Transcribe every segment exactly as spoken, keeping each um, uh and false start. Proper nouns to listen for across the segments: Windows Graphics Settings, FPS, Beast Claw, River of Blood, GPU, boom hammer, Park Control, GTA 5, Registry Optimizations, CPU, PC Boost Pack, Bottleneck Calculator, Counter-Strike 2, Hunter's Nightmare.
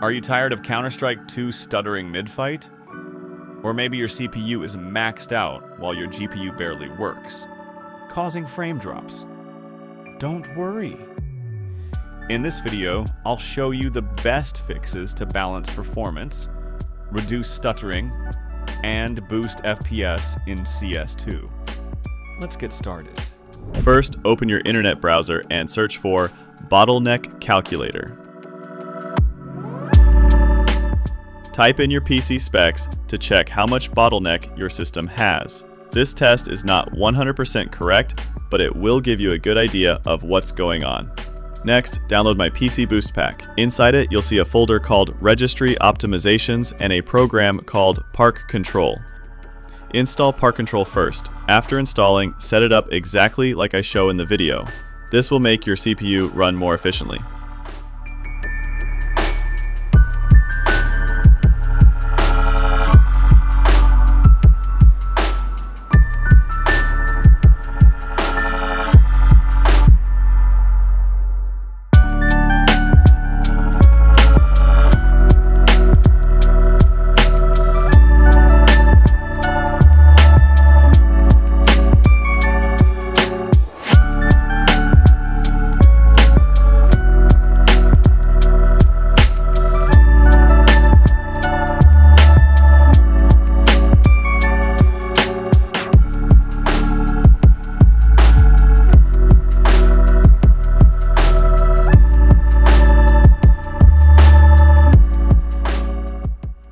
Are you tired of Counter-Strike two stuttering mid-fight? Or maybe your C P U is maxed out while your G P U barely works, causing frame drops? Don't worry. In this video, I'll show you the best fixes to balance performance, reduce stuttering, and boost F P S in C S two. Let's get started. First, open your internet browser and search for Bottleneck Calculator. Type in your P C specs to check how much bottleneck your system has. This test is not one hundred percent correct, but it will give you a good idea of what's going on. Next, download my P C Boost Pack. Inside it, you'll see a folder called Registry Optimizations and a program called Park Control. Install Park Control first. After installing, set it up exactly like I show in the video. This will make your C P U run more efficiently.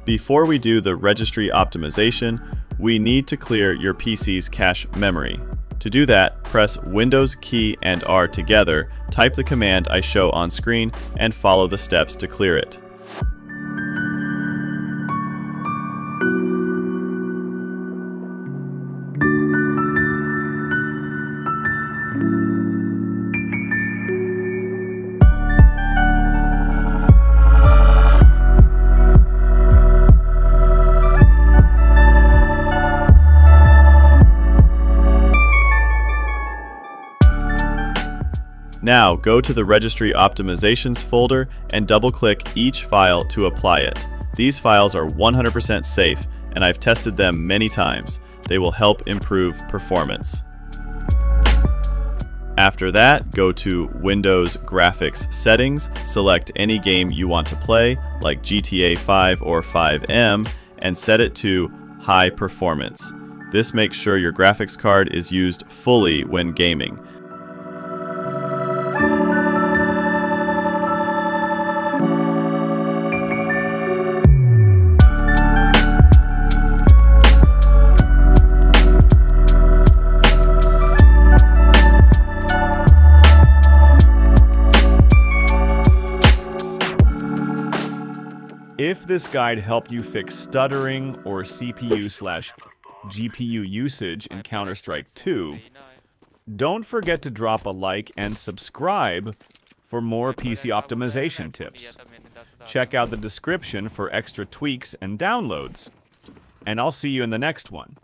Before we do the registry optimization, we need to clear your P C's cache memory. To do that, press Windows key and R together, type the command I show on screen, and follow the steps to clear it. Now go to the Registry Optimizations folder and double-click each file to apply it. These files are one hundred percent safe, and I've tested them many times. They will help improve performance. After that, go to Windows Graphics Settings, select any game you want to play, like G T A five or five M, and set it to High Performance. This makes sure your graphics card is used fully when gaming. If this guide helped you fix stuttering or C P U slash G P U usage in Counter-Strike two, don't forget to drop a like and subscribe for more P C optimization tips. Check out the description for extra tweaks and downloads, and I'll see you in the next one.